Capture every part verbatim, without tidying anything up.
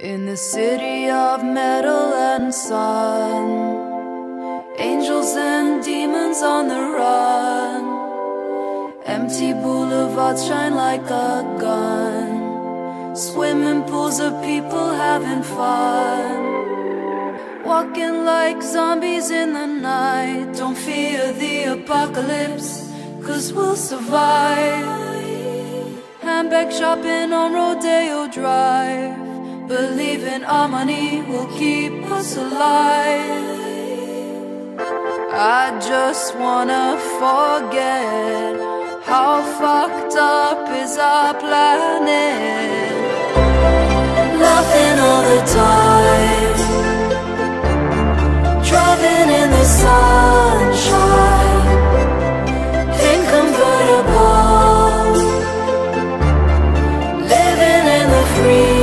In the city of metal and sun, angels and demons on the run. Empty boulevards shine like a gun. Swimming pools of people having fun. Walking like zombies in the night. Don't fear the apocalypse, cause we'll survive. Handbag shopping on Rodeo Drive. Believe in our money will keep us alive. I just wanna forget how fucked up is our planet. Laughing all the time, driving in the sunshine in convertibles, living in the free.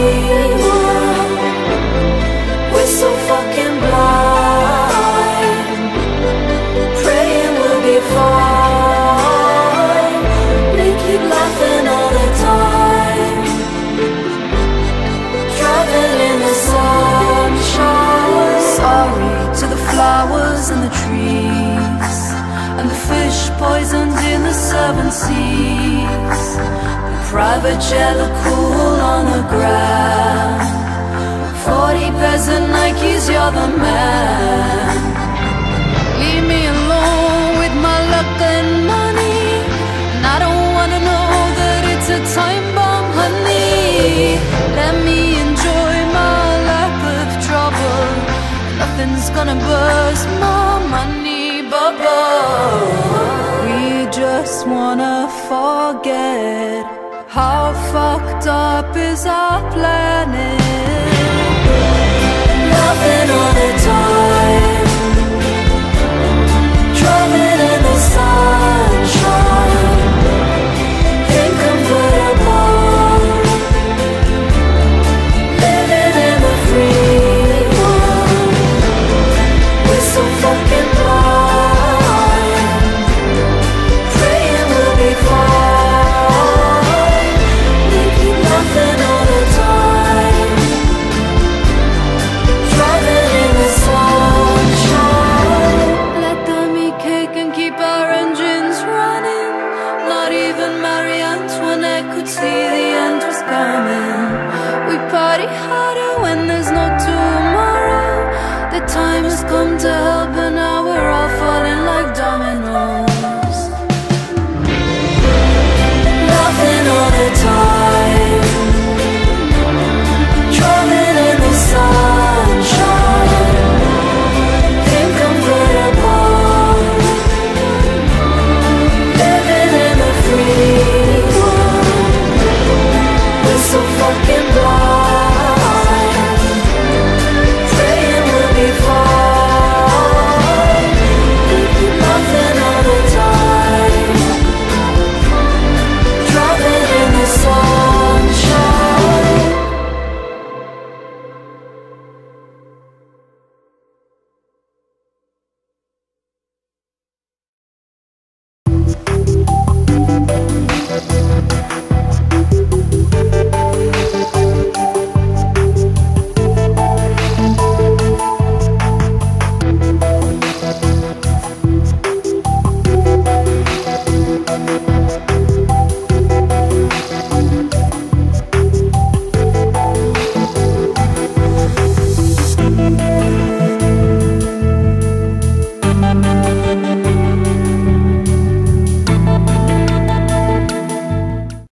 Flowers and the trees, and the fish poisoned in the seven seas. The private jet look cool on the ground. Forty pairs of Nikes, you're the man. Leave me alone with my luck and money, and I don't wanna know that it's a time bomb, honey. Let me enjoy my life of trouble. Nothing's gonna burst my money bubble. We just wanna forget how fucked up is our planet. Laughing all the time, driving in the sunshine in convertibles, living in the free. Harder when there's no tomorrow. The time has come to help and